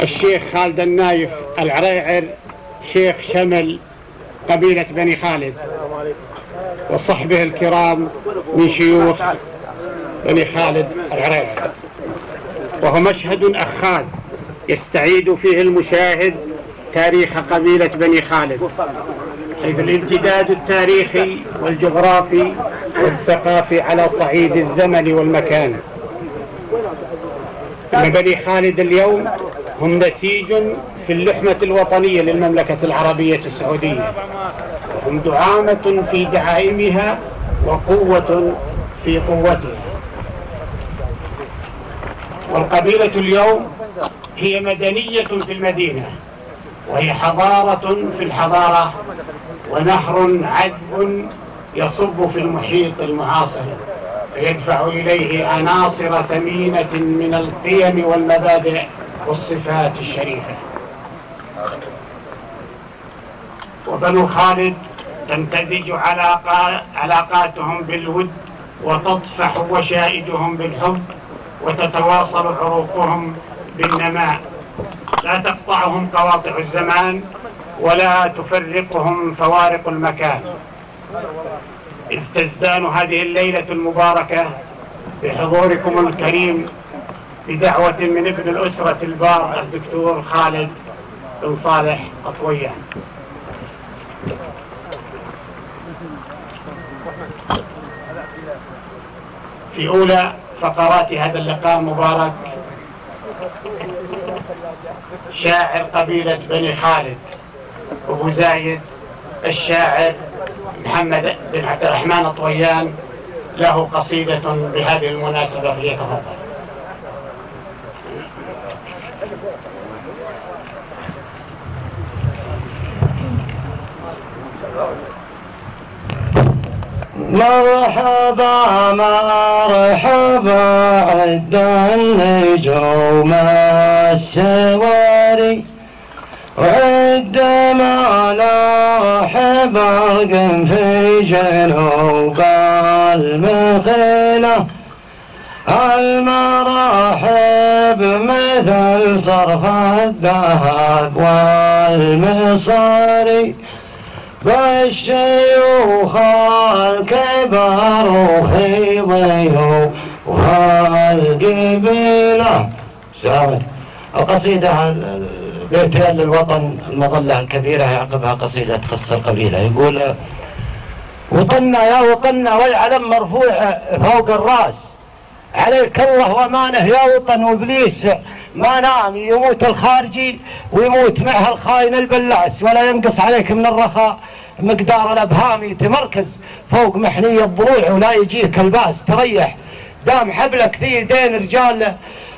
الشيخ خالد النايف العريعر شيخ شمل قبيلة بني خالد وصحبه الكرام من شيوخ بني خالد العريعر، وهو مشهد أخاذ يستعيد فيه المشاهد تاريخ قبيلة بني خالد، حيث الامتداد التاريخي والجغرافي والثقافي على صعيد الزمن والمكان. إن بني خالد اليوم هم نسيج في اللحمة الوطنية للمملكة العربية السعودية، وهم دعامة في دعائمها وقوة في قوتها. والقبيلة اليوم هي مدنية في المدينة، وهي حضارة في الحضارة، ونهر عذب يصب في المحيط المعاصر فيدفع إليه عناصر ثمينة من القيم والمبادئ والصفات الشريفة. وبنو خالد تمتزج علاقاتهم بالود، وتطفح وشائجهم بالحب، وتتواصل عروقهم بالنماء. لا تقطعهم قواطع الزمان ولا تفرقهم فوارق المكان، إذ تزدان هذه الليلة المباركة بحضوركم الكريم بدعوة من ابن الأسرة البار الدكتور خالد بن صالح الطويان. في أولى فقرات هذا اللقاء المبارك شاعر قبيلة بني خالد أبو زايد الشاعر محمد بن عبد الرحمن الطويان، له قصيدة بهذه المناسبة فليتفضل. مرحبا مرحبا عد النجوم السواري، وعد ما لاح برق في جنوب المخيلة، المراحب مثل صرف الذهب والمصاري، والشيوخ الكبار في ضيوفها القبيلة. القصيدة بيتها للوطن المظلة الكبيرة يعقبها قصيدة تخص القبيلة. يقول: وطنا يا وطنا والعلم مرفوع فوق الراس، عليك الله ومانه يا وطن وابليس ما نام، يموت الخارجي ويموت معها الخاين البلاس، ولا ينقص عليك من الرخاء مقدار الابهامي، تمركز فوق محنية الضلوع ولا يجيك الباس، تريح دام حبلك في يدين رجال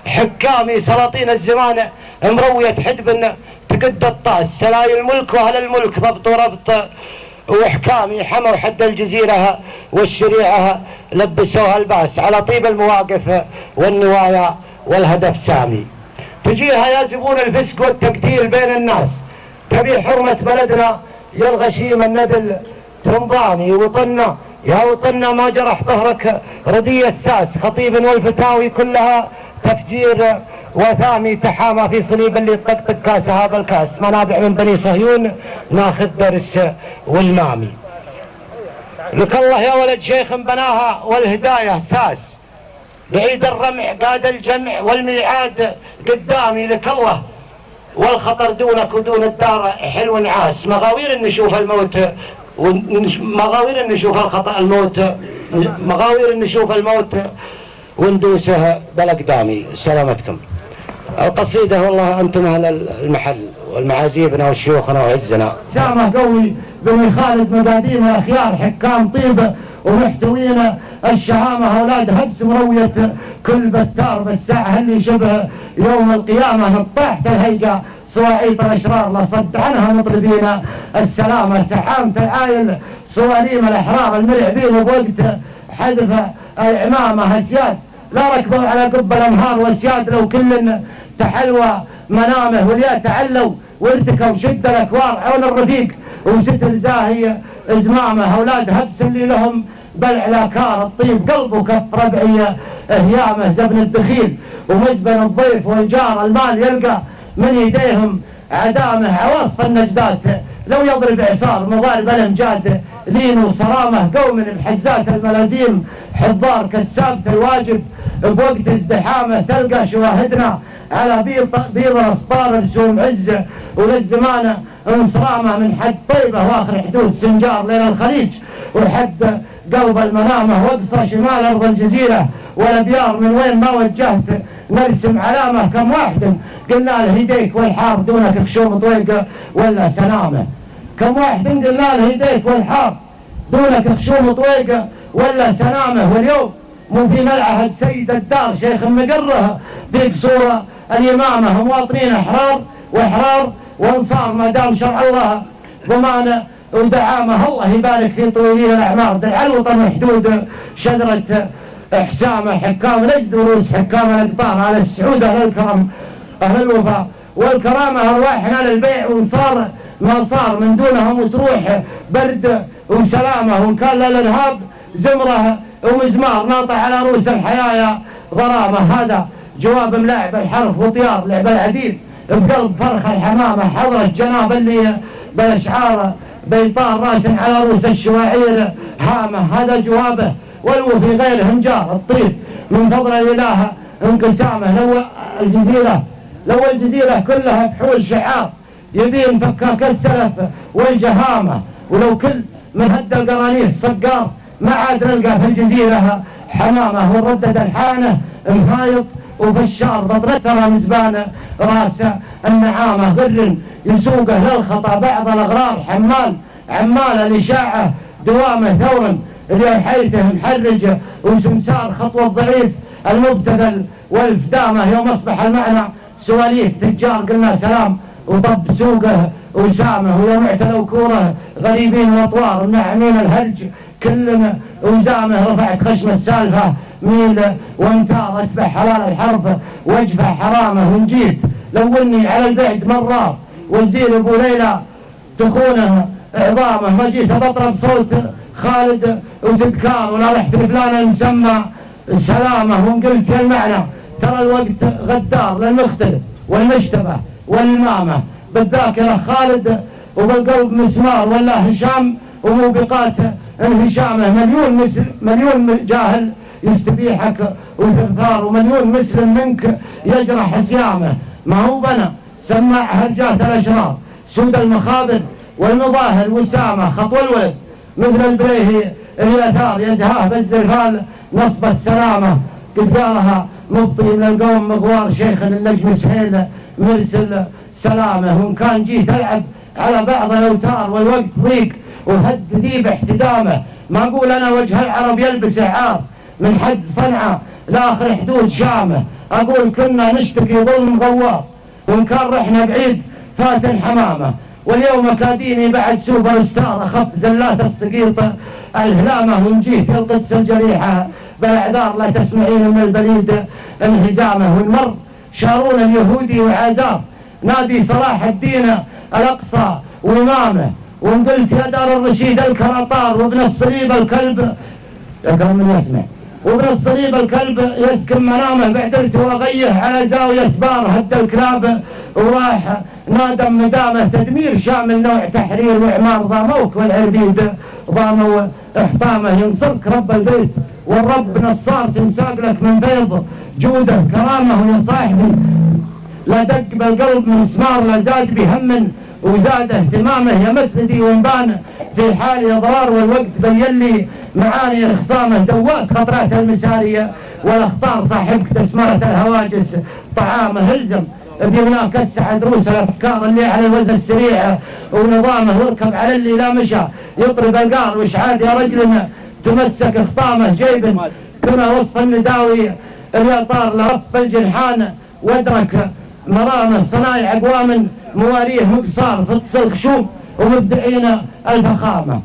حكامي، سلاطين الزمانه مروية حدبن تقد الطاس، سلاي الملك واهل الملك ضبط وربط واحكامي، حموا حد الجزيره والشريعه لبسوها الباس، على طيب المواقف والنوايا والهدف سامي، تجيها يا زبون الفسق والتقتيل بين الناس، تبي حرمة بلدنا يا الغشيم الندل تنضاني، وطنا يا وطنا ما جرح ظهرك ردي الساس، خطيب والفتاوي كلها تفجير وثامي، تحامى في صليب اللي طقطق كاسها بالكاس، منابع من بني صهيون ناخذ درس والمامي، لك الله يا ولد شيخ بناها والهداية ساس، بعيد الرمح قاد الجمع والميعاد قدامي، لك الله والخطر دونك ودون الدار حلو نعاس، مغاوير ان نشوف الموت مغاوير ان نشوف الموت وندوسها بالاقدامي. سلامتكم. القصيده والله انتم اهل المحل والمعازيبنا وشيوخنا وعزنا. سامه قوي بني خالد مدادينا خيار حكام طيبه ومحتوينا الشهامه، اولاد هبس مرويه كل بتار بالساعه اللي شبه يوم القيامه، طاحت الهيجه صواعيط الاشرار لا صد عنها مطلبينا السلامه، سحامه العايل صواريم الاحرار المرعبين بوقت حذفه العمامه، اسياد لا ركبوا على قب الانهار واسياد لو كل تحلوى منامه، وليا تعلوا وارتكوا شد الاكوار حول الرفيق وستر زاهيه ازمامه، اولاد هبس اللي لهم بلع لاكار الطيب قلبه كف ربعيه اهيامه، زبن الدخيل ومجبن الضيف وانجار المال يلقى من يديهم عدامه عواصف النجدات لو يضرب اعصار مضارب الامجاد لين وصرامه قوم بحزات الملازيم حضار كالسابت الواجب بوقت ازدحامه تلقى شواهدنا على بيض اسطار رسوم عز وللزمانه انصرامه من حد طيبه واخر حدود سنجار لين الخليج وحد قلب المنامه واقصى شمال ارض الجزيره والابيار من وين ما وجهت نرسم علامه كم واحد قلنا له يديك والحار دونك خشوم طويقه ولا سنامه كم واحد قلنا له يديك والحار دونك خشوم طويقه ولا سنامه واليوم مو في ملعهد سيد الدار شيخ مقره بقصوره اليمامه مواطنين احرار وانصار ما دام شرع الله ضمانه ودعامه الله يبارك في طويلين الاعمار دع الوطن وحدود شجره احسامه حكام نجد ورؤوس حكام الاقطار على السعود اهل الكرم اهل الوفاء والكرامه ارواحنا على البيع وصار ما صار من دونهم وتروح برد وسلامه وان كان للانهاب زمره ومزمار ناطع على رؤوس الحيايا غرامه هذا جواب ملاعب الحرف وطيار لعب العديد بقلب فرخ الحمامه حضره جناب اللي بالاشعار بيطار راس على رؤوس الشواعير هامه هذا جوابه والوفي غير هنجار الطيب من فضل الاله انقسامه لو الجزيره كلها بحول شعار يبين فكاك السلف والجهامه ولو كل من هدى القرانيس صقار ما عاد نلقى في الجزيره حمامه وردة الحانه مهايط وبشار بطرتها مزبانه راسه النعامه غر يسوقه للخطا بعض الاغرار عمال الاشاعه دوامه ثورا اللي حيته محرجه وسمسار خطوه ضعيف المبتذل والفدامه يوم اصبح المعنى سواليف تجار قلنا سلام وطب سوقه وسامه ويوم اعتلوا كوره غريبين واطوار منعمين الهرج كلنا وزامه رفعت خشم السالفه ميله وانتار اتبع حلال الحرف واجفه حرامه ونجيت لو اني على البعد مرار وزير ابو ليلى تخونه عظامه ما جيت بطرب صوت خالد وتذكار ولا رحت لفلان المسمى سلامه ونقلت في المعنى ترى الوقت غدار للمختلف والمشتبه والمامه بالذاكره خالد وبالقلب مسمار ولا هشام وموبقات انهشامه مليون جاهل يستبيحك وثرثار ومليون مسلم منك يجرح صيامه ما هو بنا سماع هرجات الاشرار سود المخابر والمظاهر وسامه خطو الولد مثل البريهي الاثار يزهاه بالزرفال نصبه سلامه قدارها مبطي من القوم مغوار شيخ النجم سهيل مرسل سلامه وان كان جيت العب على بعض الاوتار والوقت ضيق وهد ذيب احتدامه ما اقول انا وجه العرب يلبس عار من حد صنعاء لاخر حدود شامه اقول كنا نشتكي ظلم غوار وان كان رحنا بعيد فاتن حمامه واليوم اكاديمي بعد سوبر ستار اخف زلات السقيطه الهلامه ونجيه في القدس الجريحه بالاعذار لا تسمعين من البليد انهزامه والمر شارون اليهودي وعازاه نادي صلاح الدين الاقصى وامامه وانقلت يا دار الرشيد الكراطار وابن الصليب الكلب يا كرم من يسمع وابن الصليب الكلب يسكن منامه بعدلته واغيه على زاويه بار هد الكلاب وراح نادم مدامه تدمير شامل نوع تحرير واعمار ضاموك والعبيد ضاموا احطامه ينصرك رب البيت والرب نصار تنساق لك من بيض جوده كرامه يا صاحبي لا دق بالقلب مسمار لا زاد بهم وزاد اهتمامه يا مسندي وانبان في حالي ضرار والوقت بين لي معاني خصامه دواس خطرات المساريه والاخطار صاحبك تسمره الهواجس طعامه الزم بيونا كسع دروس الافكار اللي على الوزن السريع ونظامه واركب على اللي لا مشى يطرب القار واشعاد يا رجل تمسك خطامه جيب كما وصف النداوي اللي طار لرف الجنحان وادرك مرامه صنايع اقوام مواريه مقصار فتصل خشوم ومبدعين الفخامه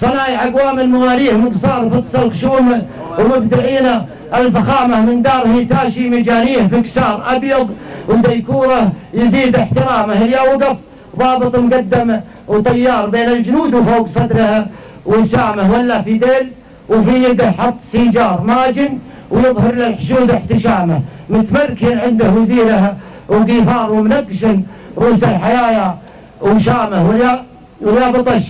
صنايع اقوام مواريه مقصار فتصل خشوم ومبدعين الفخامه من دار هيتاشي مجانيه في كسار ابيض وديكوره يزيد احترامه اللي وقف ضابط مقدمه وطيار بين الجنود وفوق صدرها وسامه ولا في ديل وفي يده حط سيجار ماجن ويظهر لك جود احتشامه، متمركن عنده وزيره وقيفار ومنقشن ورمس الحيايا وشامه ولا بطش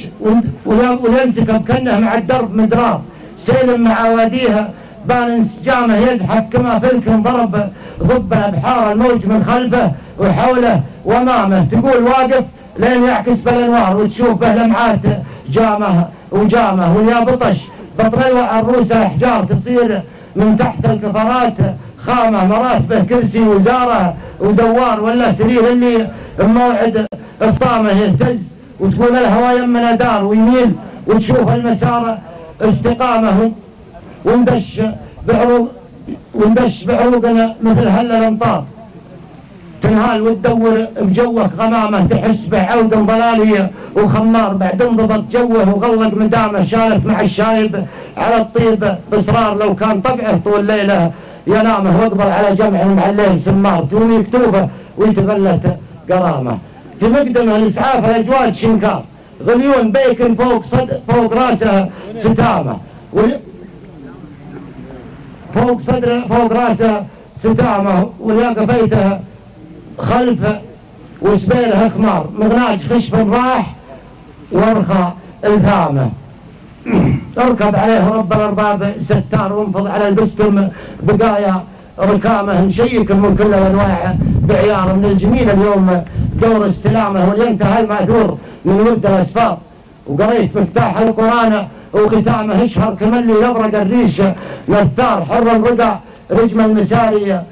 ولا انسكب كنه مع الدرب مدراب سيلم مع واديها بان انسجامه يزحف كما فلك ضرب ضب أبحار الموج من خلفه وحوله وامامه، تقول واقف لين يعكس بالانوار وتشوف به لمعات جامه وجامه، ويا بطش بطلوع الروس احجار تصير من تحت القطرات خامه، مراتبه كرسي وزاره ودوار ولا سرير اللي موعد افطامه يهتز وتقول الهواء يمنا دار ويميل وتشوف المسار استقامه، وندش بعروقنا مثل هلا الامطار تنهال وتدور بجوك غمامه، تحس بعوده وضلاليه وخمار، بعد انضبط جوه وغلق مدامه، شالف مع الشايب على الطيب باصرار، لو كان طبعه طول ليله ينامه، واقبل على جمع مع الليل سمار دون كتوبه ويتغلت قرامه، في مقدمه الاسعاف الاجواد شنكار غليون بيكن فوق راسه ستامه، فوق راسه ستامه، وياقه بيته خلفه وسبيله خمار، مغناج خشب راح وارخى الثامه، اركب عليه رب الارباب ستار وانفض على البستم بقايا ركامه، نشيك من كل انواع بعيار، من الجميل اليوم دور استلامه، ولينتهى الماثور من ود الاسفار، وقريت مفتاح القران وختامه، اشهر كملي يبرق الريش نثار، حر الردع رجم المساريه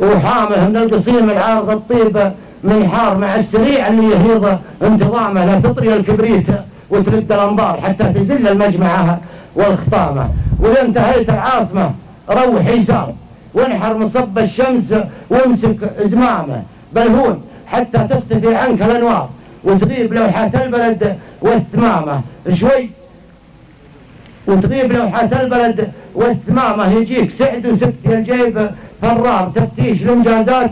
وحامه، من القصيم العارض الطيبه من حار، مع السريع اللي يهيض انتظامه، لا تطري الكبريت وترد الانظار حتى تزل المجمعه والخطامه، واذا انتهيت العاصمه روح يسار وانحر مصب الشمس وامسك زمامه، بلهون حتى تختفي عنك الانوار وتغيب لوحات البلد والثمامه، يجيك سعد وسكت يا الجيب فرار، تفتيش لمجازات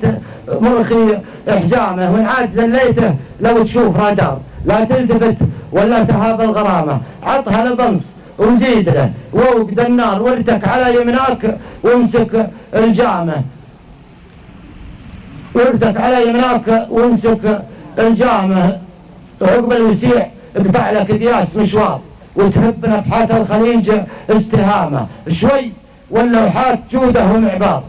مرخي احزامه، وان عاد زليته لو تشوف رادار، لا تلتفت ولا تهاب الغرامه، عطها لبنص وزيد له ووقد النار، وارتك على يمناك وامسك الجامه، عقب الوسيع اقطع لك دياس مشوار، وتهب نفحات الخليج استهامه، شوي واللوحات جوده ومعبار،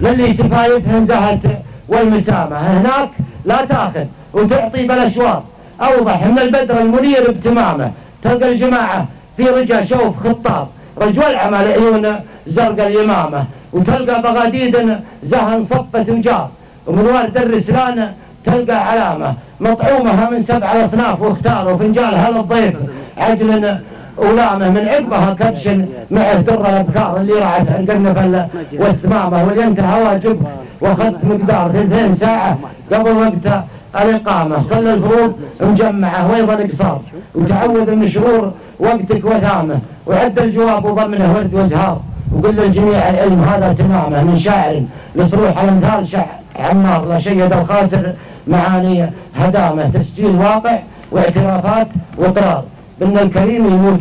للي سفايتهم زهت والمسامه، هناك لا تاخذ وتعطي بالاشواط، اوضح من البدر المنير بتمامه، تلقى الجماعه في رجا شوف خطاب، رجوع العمى لعيون زرق اليمامه، وتلقى بغاديد زهن صفه وجار، ومن ورد الرسلان تلقى علامه، مطعومها من 7 أصناف واختاروا، فنجالها للضيف عجل ولامه، من عقبها كبش مع در الابكار اللي رعت عند النفل والثمامه، ولينتهى واجبك واخذت مقدار 2 ساعه قبل وقت الاقامه، صلى الفروض مجمعه وايضا قصار، وتعوذ من شرور وقتك وثامه، وعد الجواب وضمنه ورد وازهار، وقل للجميع العلم هذا تمامه، من شاعر لصروح الامثال عمار، لا شيد الخاسر معاني هدامه، تسجيل واقع واعترافات واقرار، إن الكريم يموت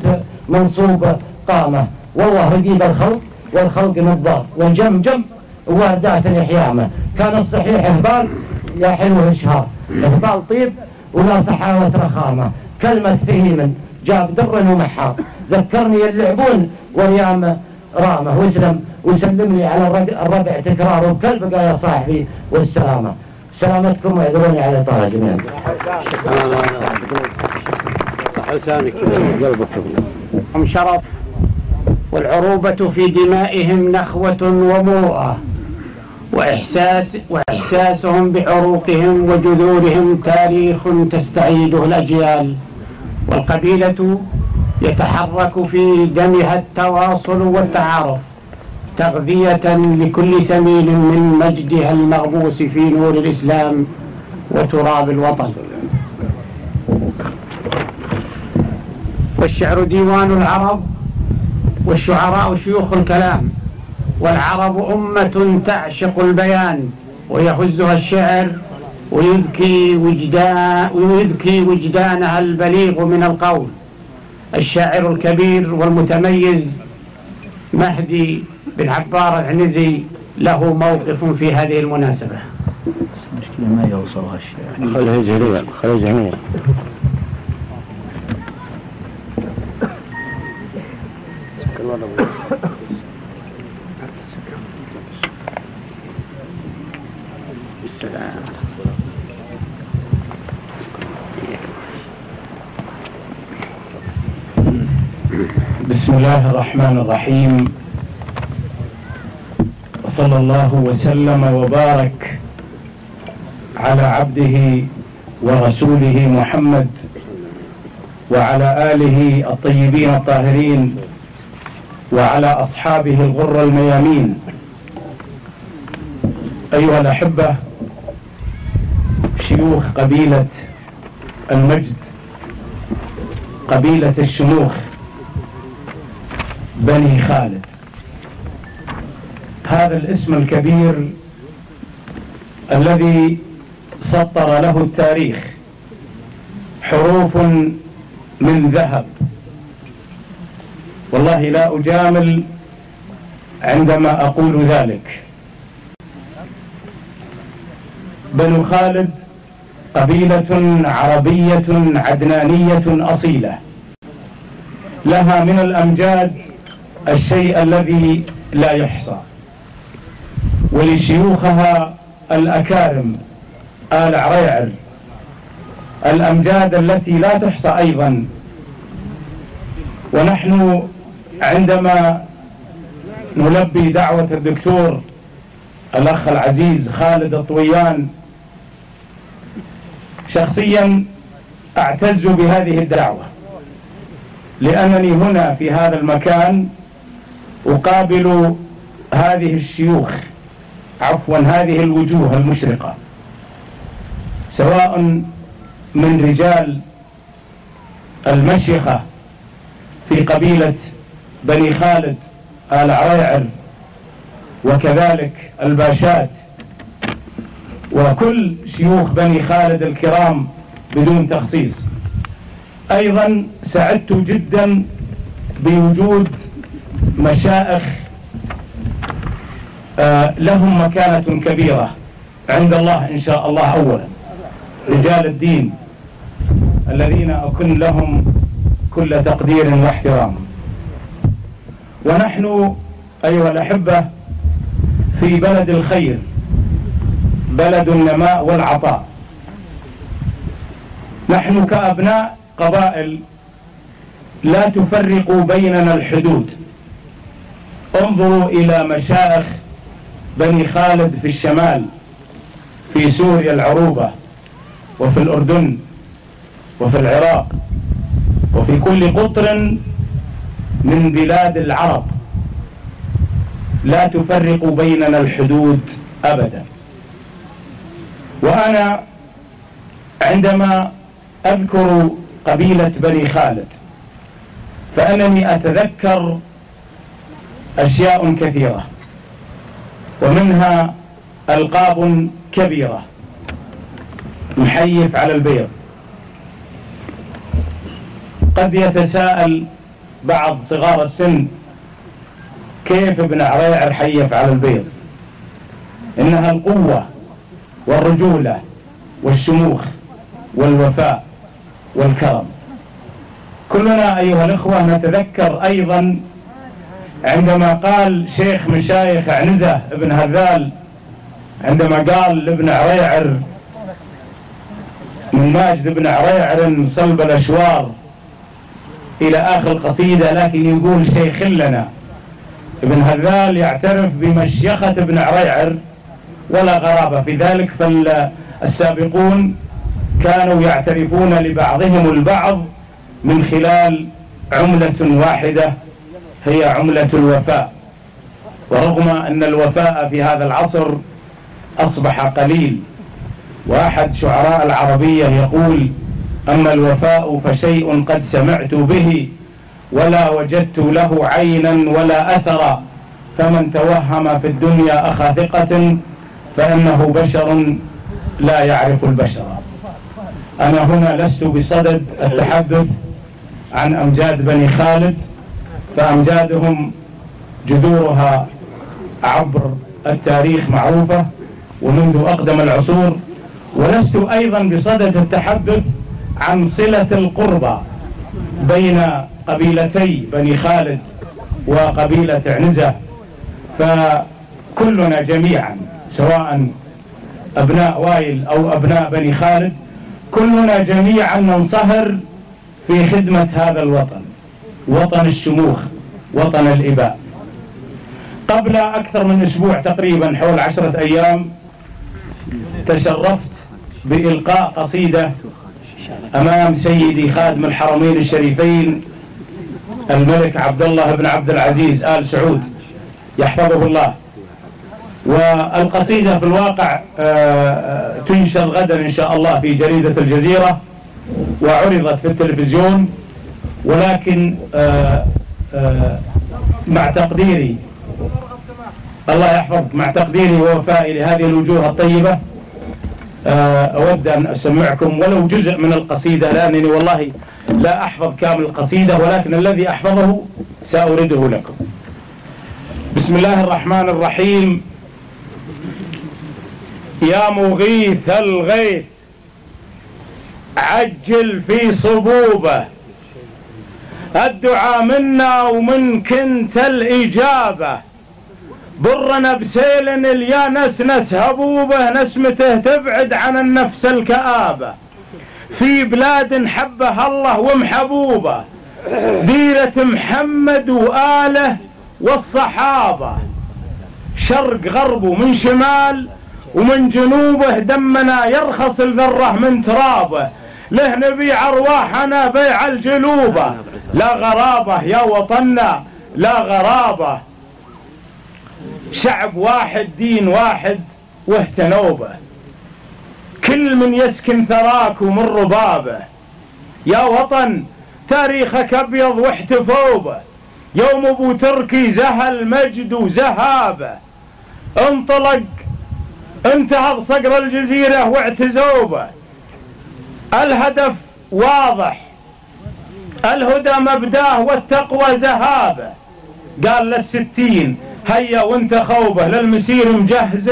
منصوب قامه، والله رقيب الخلق والخلق نظار، والجم جم ووردات الإحيامة، كان الصحيح إهبال يا حلو إشهار، إهبال طيب ولا صحاوة رخامة، كلمة فهيم جاب در ومحار، ذكرني اللعبون وريام رامه، واسلم وسلمني على الربع تكرار، وكل بقى يا صاحبي والسلامة، سلامتكم واعذروني على إطالة جميعا. لسانك قلبك هم شرف والعروبة في دمائهم نخوة ومروءة، وإحساسهم بعروقهم وجذورهم تاريخ تستعيده الأجيال، والقبيلة يتحرك في دمها التواصل والتعارف تغذية لكل ثميل من مجدها المغبوس في نور الإسلام وتراب الوطن. والشعر ديوان العرب والشعراء شيوخ الكلام، والعرب أمة تعشق البيان، ويهزها الشعر ويذكي وجدانها البليغ من القول، الشاعر الكبير والمتميز مهدي بن عبارة العنزي له موقف في هذه المناسبة. المشكلة ما يوصلها الشيء. خليها جميعا خليها جميعا. بسم الله الرحمن الرحيم، صلى الله وسلم وبارك على عبده ورسوله محمد وعلى آله الطيبين الطاهرين وعلى أصحابه الغر الميامين. أيها الأحبة، شيوخ قبيلة المجد، قبيلة الشيوخ بني خالد، هذا الاسم الكبير الذي سطر له التاريخ حروف من ذهب. والله لا أجامل عندما أقول ذلك. بنو خالد قبيلة عربية عدنانية أصيلة، لها من الأمجاد الشيء الذي لا يحصى، ولشيوخها الأكارم آل عريعر الأمجاد التي لا تحصى أيضا. ونحن عندما نلبي دعوة الدكتور الأخ العزيز خالد الطويان، شخصيا أعتز بهذه الدعوة، لأنني هنا في هذا المكان أقابل هذه الشيوخ، عفوا هذه الوجوه المشرقة، سواء من رجال المشيخة في قبيلة بني خالد آل عريعر وكذلك الباشات وكل شيوخ بني خالد الكرام بدون تخصيص. أيضا سعدت جدا بوجود مشائخ لهم مكانة كبيرة عند الله إن شاء الله، أولا رجال الدين الذين أكن لهم كل تقدير واحترام. ونحن أيها الأحبة في بلد الخير، بلد النماء والعطاء. نحن كأبناء قبائل لا تفرق بيننا الحدود. انظروا إلى مشائخ بني خالد في الشمال، في سوريا العروبة، وفي الأردن، وفي العراق، وفي كل قطر من بلاد العرب، لا تفرق بيننا الحدود أبدا. وأنا عندما أذكر قبيلة بني خالد فأنني أتذكر أشياء كثيرة، ومنها ألقاب كبيرة، محيف على البيض. قد يتساءل بعض صغار السن كيف ابن عريعر حيف على البيض؟ إنها القوة والرجولة والشموخ والوفاء والكرم. كلنا أيها الأخوة نتذكر أيضا عندما قال شيخ مشايخ عنزة ابن هذال، عندما قال لابن عريعر من ماجد ابن عريعر صلب الأشوار إلى آخر القصيدة، لكن يقول شيخ لنا ابن هذال يعترف بمشيخة ابن عريعر ولا غرابة في ذلك، فالسابقون كانوا يعترفون لبعضهم البعض من خلال عملة واحدة هي عملة الوفاء. ورغم أن الوفاء في هذا العصر أصبح قليل، وأحد شعراء العربية يقول: أما الوفاء فشيء قد سمعت به ولا وجدت له عينا ولا أثرا، فمن توهم في الدنيا أخا ثقة فإنه بشر لا يعرف البشر. أنا هنا لست بصدد التحدث عن أمجاد بني خالد، فأمجادهم جذورها عبر التاريخ معروفة ومنذ أقدم العصور، ولست أيضا بصدد التحدث عن صلة القربى بين قبيلتي بني خالد وقبيلة عنزة، فكلنا جميعا سواء أبناء وائل أو أبناء بني خالد كلنا جميعا ننصهر في خدمة هذا الوطن، وطن الشموخ، وطن الإباء. قبل أكثر من أسبوع تقريبا حول 10 أيام تشرفت بإلقاء قصيدة أمام سيدي خادم الحرمين الشريفين الملك عبد الله بن عبد العزيز آل سعود يحفظه الله، والقصيدة في الواقع تنشر غدا إن شاء الله في جريدة الجزيرة وعرضت في التلفزيون، ولكن مع تقديري الله يحفظك، مع تقديري ووفائي لهذه الوجوه الطيبة أود أن أسمعكم ولو جزء من القصيدة، لأنني والله لا أحفظ كامل القصيدة، ولكن الذي أحفظه سأورده لكم. بسم الله الرحمن الرحيم. يا مغيث الغيث عجل في صبوبه، الدعاء منا ومنك انت الإجابة، برنا بسيل اليا نسنس هبوبه، نسمته تبعد عن النفس الكآبة، في بلاد حبها الله ومحبوبة، ديرة محمد وآله والصحابة، شرق غربه من شمال ومن جنوبه، دمنا يرخص الذرة من ترابه، له نبيع أرواحنا بيع الجلوبة، لا غرابة يا وطننا لا غرابة، شعب واحد دين واحد واهتنوبة، كل من يسكن ثراك ومن ربابه، يا وطن تاريخك أبيض واحتفوبه، يوم أبو تركي زهل مجد وزهابه، انطلق انتهض صقر الجزيرة واعتزوبه، الهدف واضح الهدى مبداه والتقوى ذهابه، قال لل60 هيا وانت خوبه، للمسير مجهز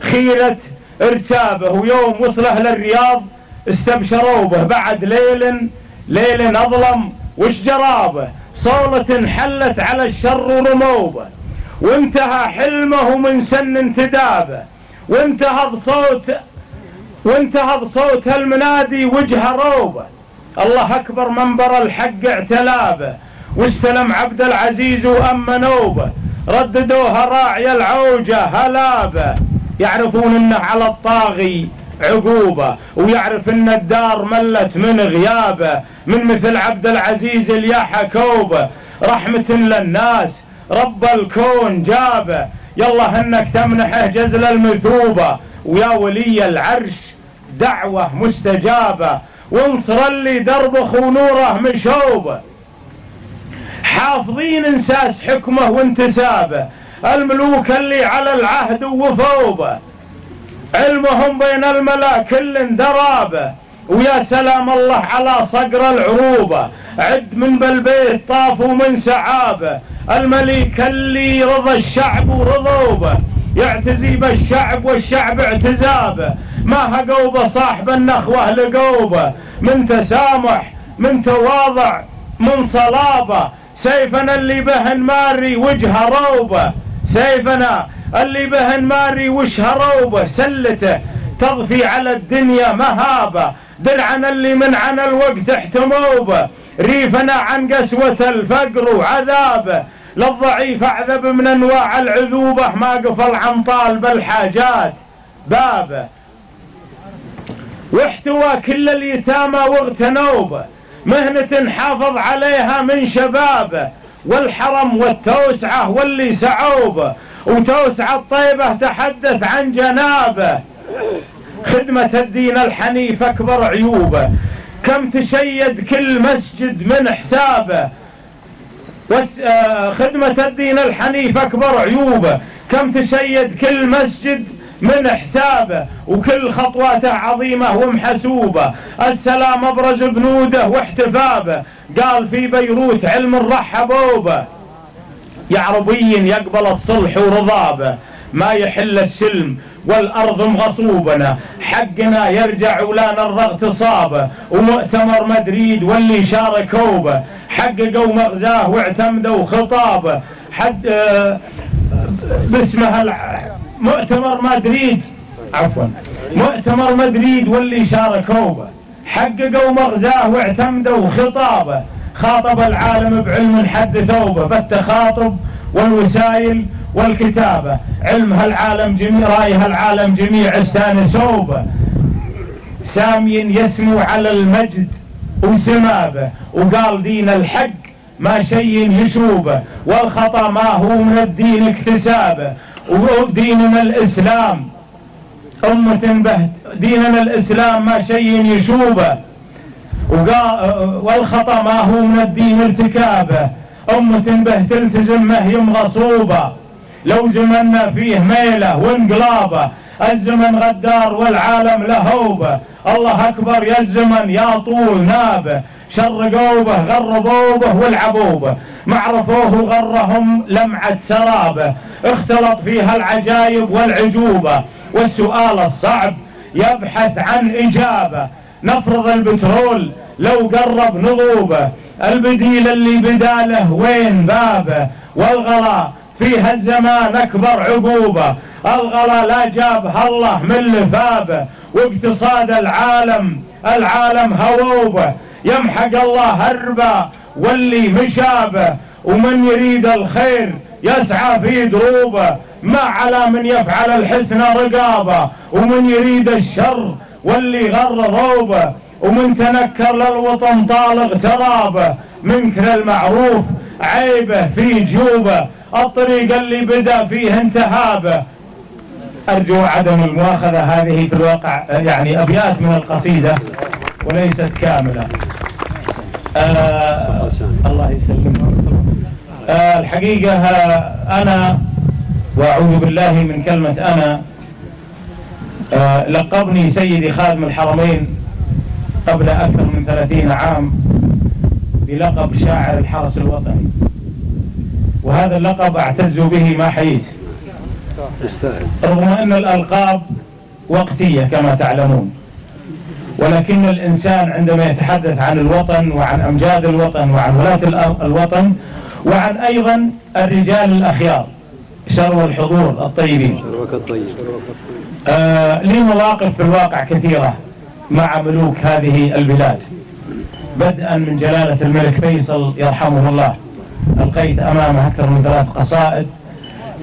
خيرة ارتابه، ويوم وصله للرياض استبشروا به، بعد ليل اظلم وش جرابه، صولة حلت على الشر ورموبه، وانتهى حلمه من سن انتدابه، وانتهض صوت المنادي وجه روبه، الله أكبر منبر الحق اعتلابه، واستلم عبد العزيز وأما نوبه، رددوها راعي العوجة هلابه، يعرفون أنه على الطاغي عقوبة، ويعرف أن الدار ملت من غيابه، من مثل عبد العزيز الياحة كوبه، رحمة للناس رب الكون جابه، يلا أنك تمنحه جزل المثوبة، ويا ولي العرش دعوة مستجابة، وانصر اللي دربخ ونوره مشوبة، حافظين انساس حكمه وانتسابه، الملوك اللي على العهد ووفوبه، علمهم بين الملا كل درابه، ويا سلام الله على صقر العروبه، عد من بالبيت طافوا من سعابه، الملك اللي رضى الشعب ورضوبه، يعتزي بالشعب والشعب اعتزابه، ما هقوبه صاحب النخوه لقوبه، من تسامح من تواضع من صلابه، سيفنا اللي به نماري وجه روبه، سيفنا اللي به نماري وجه روبه، سلته تضفي على الدنيا مهابه، درعنا اللي منعنا الوقت احتموبه، ريفنا عن قسوة الفقر وعذابه، للضعيف أعذب من أنواع العذوبة، ما قفل عن طالب الحاجات بابه، واحتوى كل اليتامى واغتنوبه، مهنة حافظ عليها من شبابه، والحرم والتوسعة واللي سعوبه، وتوسعة الطيبة تحدث عن جنابه، خدمة الدين الحنيف أكبر عيوبه، كم تشيد كل مسجد من حسابه، خدمة الدين الحنيف أكبر عيوبه، كم تشيد كل مسجد من حسابه، وكل خطواته عظيمة ومحسوبة، السلام أبرز بنوده واحتفابه، قال في بيروت علم الرحبوبة، يعربي يقبل الصلح ورضابه، ما يحل السلم والأرض مغصوبنا، حقنا يرجع ولا نرضى اغتصابه، ومؤتمر مدريد واللي شاركوبه حققوا مغزاه واعتمدوا خطابه. حد باسمه مؤتمر مدريد، عفوا مؤتمر مدريد واللي شاركوبه حققوا مغزاه واعتمدوا خطابه، خاطب العالم بعلم حد ثوبه، بالتخاطب والوسائل والكتابة علم هالعالم جميع، رأي هالعالم جميع استانسوبة، سامي يسنو على المجد وسمابه، وقال دين الحق ما شيء يشوبه، والخطأ ما هو من الدين اكتسابه، وديننا الإسلام أمة به ديننا الإسلام ما شيء يشوبه، والخطأ ما هو من الدين ارتكابه، أمة به تلتزم مهيم غصوبة، لو زمننا فيه ميله وانقلابه، الزمن غدار والعالم لهوبه، الله اكبر يا الزمن يا طول نابه، شرقوا به غربوا به والعبوا به، ما عرفوه غرهم لمعه سرابه، اختلط فيها العجايب والعجوبه، والسؤال الصعب يبحث عن اجابه، نفرض البترول لو قرب نضوبه، البديل اللي بداله وين بابه، والغلاء فيها الزمان أكبر عقوبة، الغلا لا جابها الله من لفابه، واقتصاد العالم هروبه، يمحق الله هربا واللي مشابه، ومن يريد الخير يسعى في دروبه، ما على من يفعل الحسنى رقابه، ومن يريد الشر واللي غر ضوبه، ومن تنكر للوطن طال اغترابه، منكر المعروف عيبه في جيوبه، الطريق اللي بدأ فيه انتهابه. أرجو عدم المؤاخذة، هذه في الواقع يعني أبيات من القصيدة وليست كاملة. الله يسلمك. الحقيقة أنا، وأعوذ بالله من كلمة أنا، لقبني سيدي خادم الحرمين قبل أكثر من 30 عام بلقب شاعر الحرس الوطني، وهذا اللقب أعتز به ما حييت، رغم أن الألقاب وقتية كما تعلمون، ولكن الإنسان عندما يتحدث عن الوطن وعن أمجاد الوطن وعن ولاة الوطن وعن أيضا الرجال الأخيار شروا الحضور الطيبين، لي مواقف في الواقع كثيرة مع ملوك هذه البلاد، بدءا من جلالة الملك فيصل يرحمه الله، ألقيت أمامه أكثر من 3 قصائد،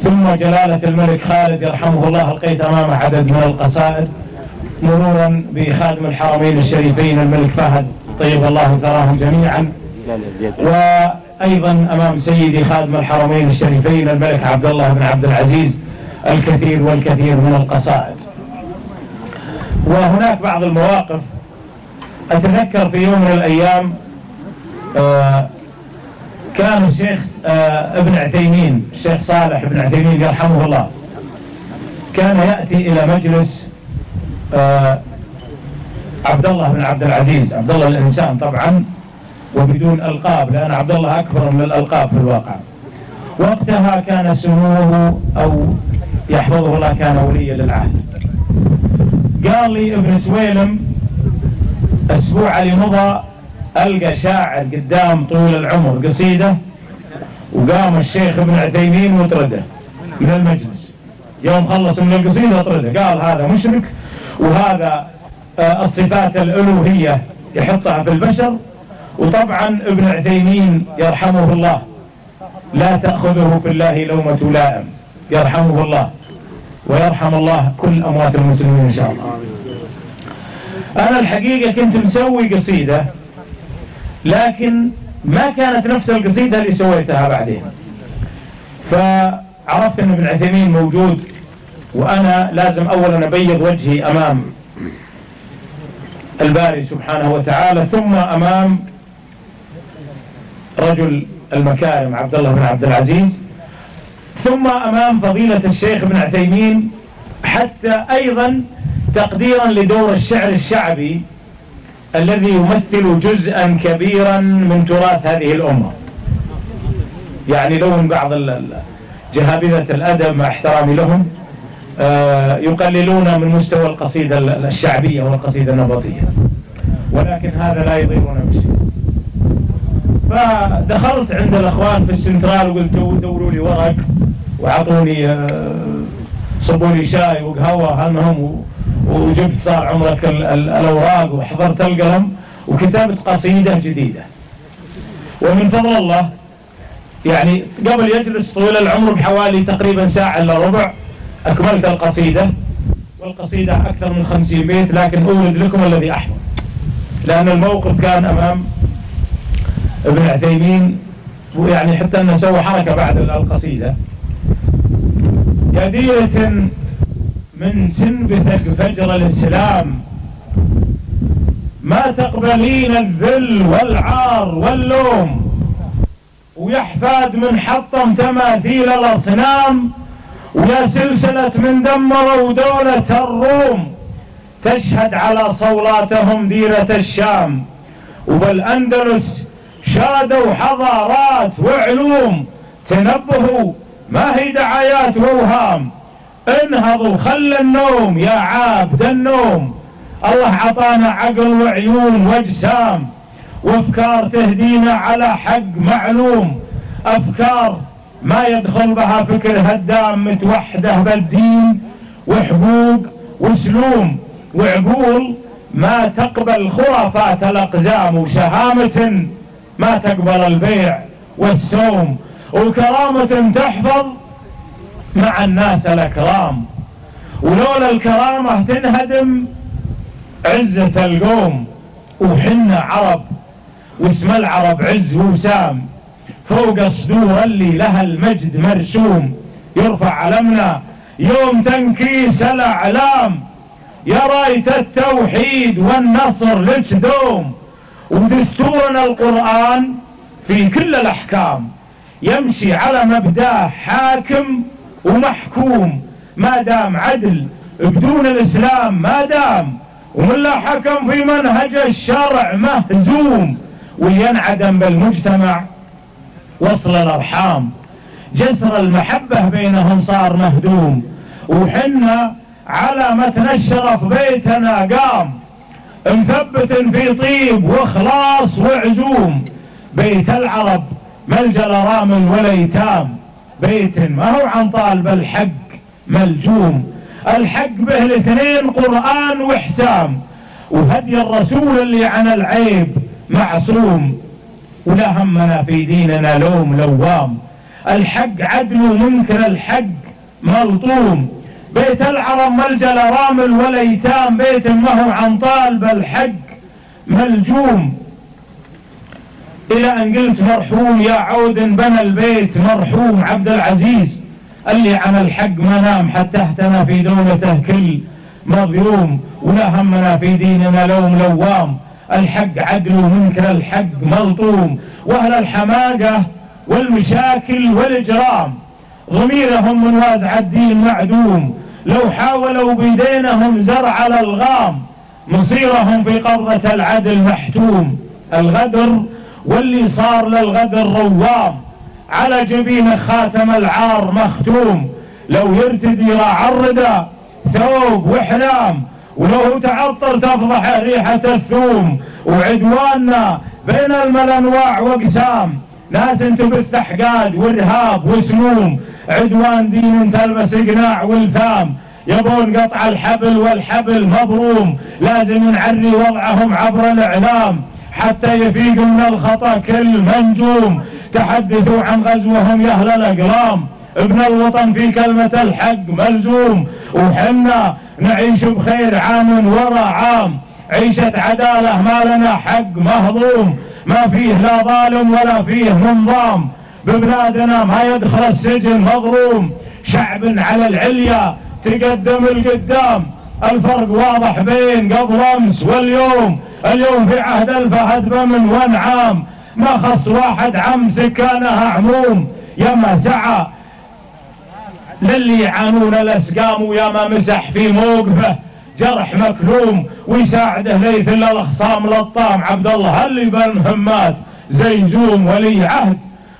ثم جلالة الملك خالد يرحمه الله ألقيت أمامه عدد من القصائد، مرورا بخادم الحرمين الشريفين الملك فهد طيب الله ثراهم جميعا، وأيضا أمام سيدي خادم الحرمين الشريفين الملك عبد الله بن عبد العزيز الكثير والكثير من القصائد. وهناك بعض المواقف أتذكر في يوم من الأيام كان الشيخ ابن عثيمين، الشيخ صالح ابن عثيمين يرحمه الله، كان يأتي إلى مجلس عبد الله بن عبد العزيز، عبد الله الإنسان طبعا وبدون ألقاب، لأن عبد الله أكبر من الألقاب في الواقع. وقتها كان سموه أو يحفظه الله كان وليا للعهد، قال لي ابن سويلم أسبوع اللي مضى ألقى شاعر قدام طول العمر قصيدة، وقام الشيخ ابن عثيمين وطرده من المجلس، يوم خلص من القصيدة طرده، قال هذا مشرك، وهذا الصفات الألوهية يحطها في البشر. وطبعا ابن عثيمين يرحمه الله لا تأخذه بالله لومة لائم، يرحمه الله ويرحم الله كل أموات المسلمين إن شاء الله. أنا الحقيقة كنت مسوي قصيدة، لكن ما كانت نفس القصيدة اللي سويتها بعدين، فعرفت أن ابن عثيمين موجود، وأنا لازم أولا أبيض وجهي أمام الباري سبحانه وتعالى، ثم أمام رجل المكارم عبد الله بن عبد العزيز، ثم أمام فضيلة الشيخ ابن عثيمين، حتى أيضا تقديرا لدور الشعر الشعبي الذي يمثل جزءا كبيرا من تراث هذه الأمة. يعني لهم بعض جهابذة الأدب مع احترامي لهم يقللون من مستوى القصيدة الشعبية والقصيدة النبطية، ولكن هذا لا يضيرنا بشيء. فدخلت عند الأخوان في السنترال وقلت دوروا لي ورق وعطوني صبوا لي شاي وقهوة همهم، وجبت صار عمرك الأوراق وحضرت القلم وكتبت قصيدة جديدة. ومن فضل الله يعني قبل يجلس طويل العمر بحوالي تقريبا ساعة إلا ربع أكملت القصيدة، والقصيدة أكثر من 50 بيت، لكن أورد لكم الذي أحضر لأن الموقف كان أمام ابن عثيمين، ويعني حتى أنه سوى حركة بعد القصيدة. يدية من سنبتك فجر الإسلام، ما تقبلين الذل والعار واللوم، ويحفاد من حطم تماثيل الأصنام، ويا سلسلة من دمروا دولة الروم، تشهد على صولاتهم ديرة الشام، وبالأندلس شادوا حضارات وعلوم، تنبهوا ما هي دعايات وأوهام، انهضوا خل النوم يا عابد النوم، الله عطانا عقل وعيون واجسام، وافكار تهدينا على حق معلوم، افكار ما يدخل بها فكر هدام، متوحده بالدين وحقوق وسلوم، وعقول ما تقبل خرافات الاقزام، وشهامه ما تقبل البيع والسوم، وكرامه تحفظ مع الناس الاكرام، ولولا الكرامه تنهدم عزه القوم، وحنا عرب واسم العرب عز وسام، فوق صدور اللي لها المجد مرسوم، يرفع علمنا يوم تنكيس الاعلام، يا رايت التوحيد والنصر لتدوم، ودستورنا القران في كل الاحكام، يمشي على مبداه حاكم ومحكوم، ما دام عدل بدون الاسلام ما دام، ومن لا حكم في منهج الشرع مهزوم، ولينعدم بالمجتمع وصل الارحام، جسر المحبه بينهم صار مهدوم، وحنا على متن الشرف بيتنا قام، مثبت في طيب واخلاص وعزوم، بيت العرب ملجا الارامل والايتام، بيت ما هو عن طالب الحق ملجوم، الحق به الاثنين قرآن وحسام، وهدي الرسول اللي عن العيب معصوم، ولا همنا في ديننا لوم لوام، الحق عدل ومنكر الحق ملطوم، بيت العرب ملجا الارامل والايتام، بيت ما هو عن طالب الحق ملجوم، الى ان قلت مرحوم يا عود بنى البيت مرحوم عبد العزيز، اللي عن الحق ما نام حتى اهتنا في دولته كل مظلوم، ولا همنا في ديننا لوم لوام، الحق عدل ومنكر الحق ملطوم، واهل الحماقه والمشاكل والاجرام، ضميرهم من وازع الدين معدوم، لو حاولوا بيدينهم زرع الالغام، مصيرهم في قبضه العدل محتوم، الغدر واللي صار للغدر روام، على جبينه خاتم العار مختوم، لو يرتدي راع الردى ثوب واحلام، ولو تعطر تفضح ريحه الثوم، وعدواننا بين الملانواع واقسام، ناس تبث احقاد وارهاب وسموم، عدوان دين تلبس اقناع والثام، يبون قطع الحبل والحبل مبروم، لازم نعري وضعهم عبر الاعلام، حتى يفيق من الخطا كل منجوم، تحدثوا عن غزوهم يا اهل الاقلام، ابن الوطن في كلمه الحق ملزوم، وحنا نعيش بخير عام ورا عام، عيشه عداله ما لنا حق مهضوم، ما فيه لا ظالم ولا فيه منظام، ببلادنا ما يدخل السجن مغروم، شعب على العليا تقدم القدام، الفرق واضح بين قبل امس واليوم، اليوم في عهد الفهد بمن وانعام، ما خص واحد عم سكانها عموم، يما سعى للي يعانون الاسقام، وياما مسح في موقفه جرح مكلوم، ويساعده ليث الا الاخصام لطام، عبد الله اللي بن همات زيزوم، ولي عهد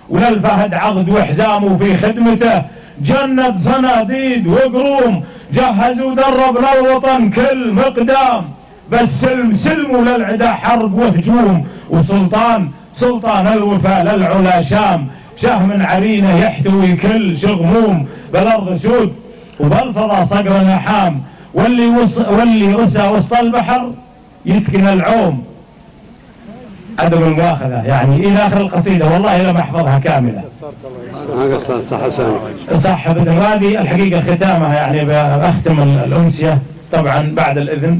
وللفهد عقد وحزام في خدمته جنة صناديد وقروم جهز ودرب للوطن كل مقدام بالسلم سلم وللعدا حرب وهجوم وسلطان سلطان الوفا للعلا شام شه من عرينه يحتوي كل شغموم بالارض سود وبالفضاء صقر نحام واللي وسى وسط البحر يتكن العوم. عدم المؤاخذة يعني إلى آخر القصيدة والله إلا ما أحفظها كاملة. صح بدر هذه الحقيقة ختامها يعني بأختم الأمسية طبعا بعد الإذن.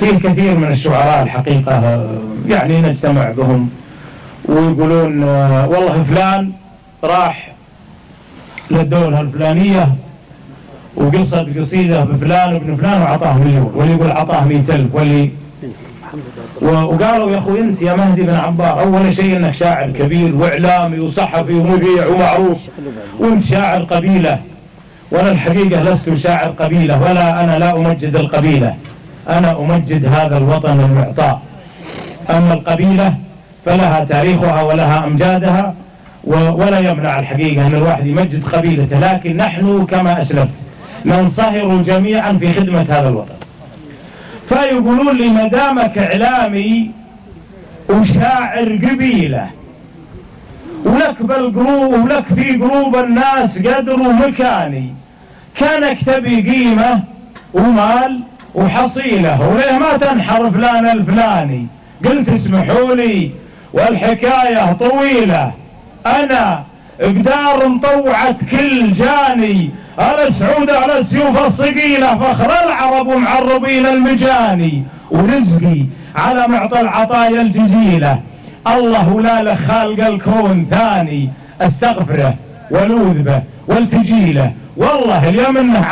فيه كثير من الشعراء الحقيقة يعني نجتمع بهم ويقولون والله فلان راح للدولة الفلانية وقصة قصيدة بفلان وابن فلان وعطاه مليون واللي يقول عطاه 100,000 واللي وقالوا يا اخوي انت يا مهدي بن عبار اول شيء انك شاعر كبير واعلامي وصحفي ومذيع ومعروف وانت شاعر قبيله وانا الحقيقه لست شاعر قبيله ولا انا لا امجد القبيله انا امجد هذا الوطن المعطاء اما القبيله فلها تاريخها ولها امجادها ولا يمنع الحقيقه ان الواحد يمجد قبيلته لكن نحن كما اسلفت ننصهر جميعا في خدمه هذا الوطن. فيقولون لي ما دامك اعلامي وشاعر قبيله ولك بالقلوب ولك في قلوب الناس قدر ومكاني كانك تبي قيمه ومال وحصيله وليه ما تنحر فلان الفلاني قلت اسمحوا لي والحكايه طويله انا اقدار مطوعت كل جاني آل سعود على السيوف الصقيلة فخر العرب معربين المجاني ورزقي على معطى العطايا الجزيلة الله لا له خالق الكون ثاني استغفره ولوذ به والتجي له والله اليوم انه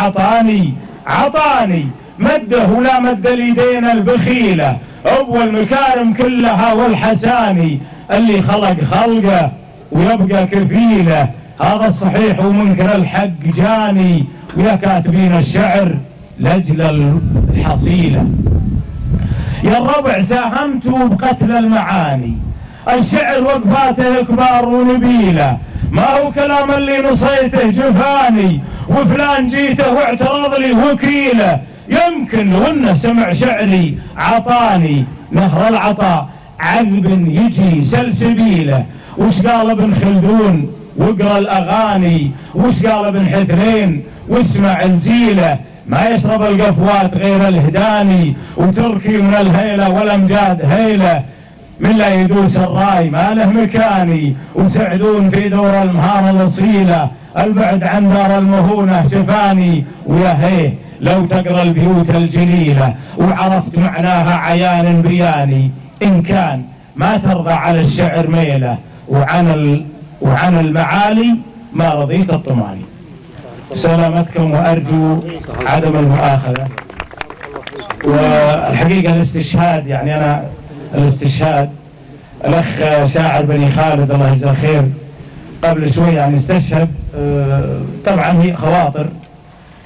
عطاني مده ولا مد اليدين البخيلة ابو المكارم كلها والحساني اللي خلق خلقه ويبقى كفيله هذا الصحيح ومنكر الحق جاني ويا كاتبين الشعر لاجل الحصيله يا الربع ساهمت بقتل المعاني الشعر وقفاته كبار ونبيله ما هو كلام اللي نصيته جفاني وفلان جيته واعتراض لي وكيله يمكن لو انه سمع شعري عطاني نهر العطاء عذب يجي سلسبيله وش قال ابن خلدون واقرا الاغاني وش قال ابن حثرين واسمع الزيله ما يشرب القفوات غير الهداني وتركي من الهيله والامجاد هيله من لا يدوس الراي ما له مكاني وسعدون في دور المهان الاصيله البعد عن دار المهونه شفاني ويا هيه لو تقرا البيوت الجليله وعرفت معناها عيان برياني ان كان ما ترضى على الشعر ميله وعن المعالي ما رضيت الطماني. سلامتكم وارجو عدم المؤاخذه. والحقيقه الاستشهاد يعني انا الاستشهاد الاخ شاعر بني خالد الله يجزاه خير قبل شوي يعني استشهد طبعا هي خواطر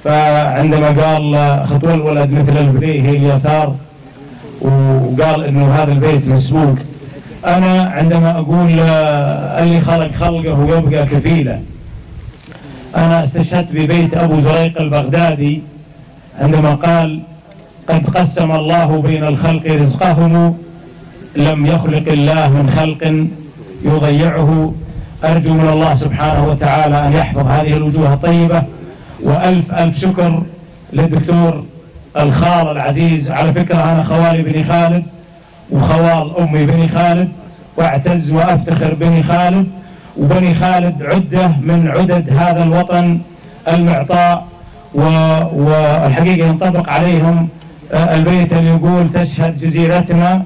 فعندما قال خطوه الولد مثل البريه هي اليثار وقال انه هذا البيت مسبوق أنا عندما أقول اللي خلق خلقه ويبقى كفيله أنا استشهدت ببيت أبو زريق البغدادي عندما قال قد قسم الله بين الخلق رزقهم لم يخلق الله من خلق يضيعه أرجو من الله سبحانه وتعالى أن يحفظ هذه الوجوه الطيبة وألف ألف شكر للدكتور الخال العزيز على فكرة أنا خوالي بني خالد وخوال أمي بني خالد وأعتز وأفتخر بني خالد وبني خالد عدة من عدد هذا الوطن المعطاء والحقيقة ينطبق عليهم البيت اللي يقول تشهد جزيرتنا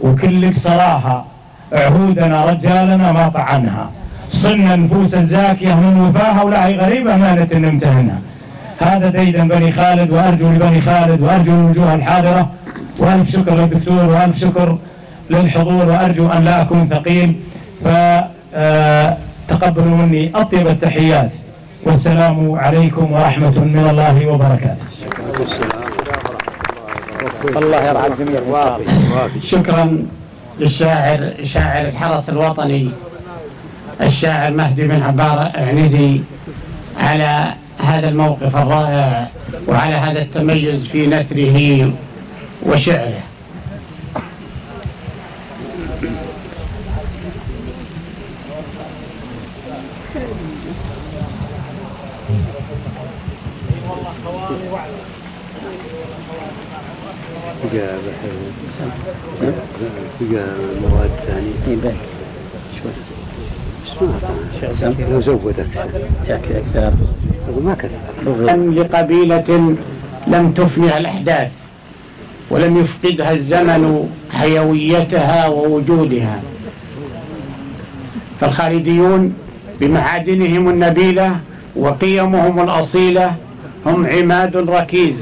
وكلك صراحة عهودنا رجالنا ما طعنها صننا نفوس الزاكية من وفاها ولا هي غريبة أمانة نمتهنها هذا ديدا بني خالد وأرجو لبني خالد وأرجو الوجوه الحاضرة وألف شكر للدكتور وألف شكر للحضور وأرجو أن لا أكون ثقيل فتقبلوا مني أطيب التحيات والسلام عليكم ورحمة من الله وبركاته. الله يرحم الجميع. شكرا للشاعر شاعر الحرس الوطني الشاعر مهدي بن عبارة العنزي على هذا الموقف الرائع وعلى هذا التميز في نثره وشعره. أم لقبيلة لم تفنها الأحداث ولم يفقدها الزمن حيويتها ووجودها، فالخالديون بمعادنهم النبيلة وقيمهم الأصيلة هم عماد ركيز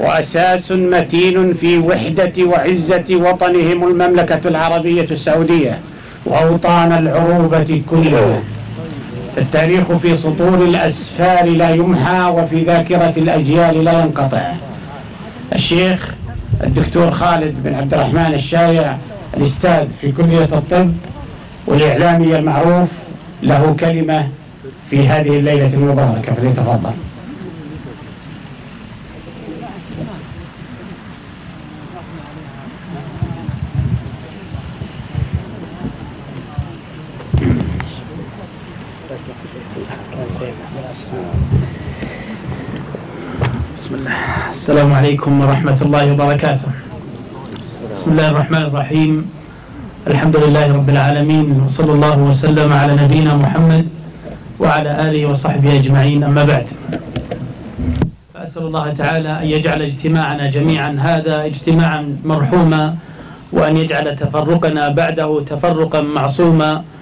وأساس متين في وحدة وعزة وطنهم المملكة العربية السعودية وأوطان العروبة كلها. التاريخ في سطور الأسفار لا يمحى وفي ذاكرة الأجيال لا ينقطع. الشيخ الدكتور خالد بن عبد الرحمن الشايع الأستاذ في كلية الطب والإعلامي المعروف له كلمة في هذه الليلة المباركة، فليتفضل. السلام عليكم ورحمة الله وبركاته. بسم الله الرحمن الرحيم. الحمد لله رب العالمين، وصلى الله وسلم على نبينا محمد وعلى آله وصحبه أجمعين، أما بعد. فأسأل الله تعالى أن يجعل اجتماعنا جميعا هذا اجتماعا مرحوما، وأن يجعل تفرقنا بعده تفرقا معصوما،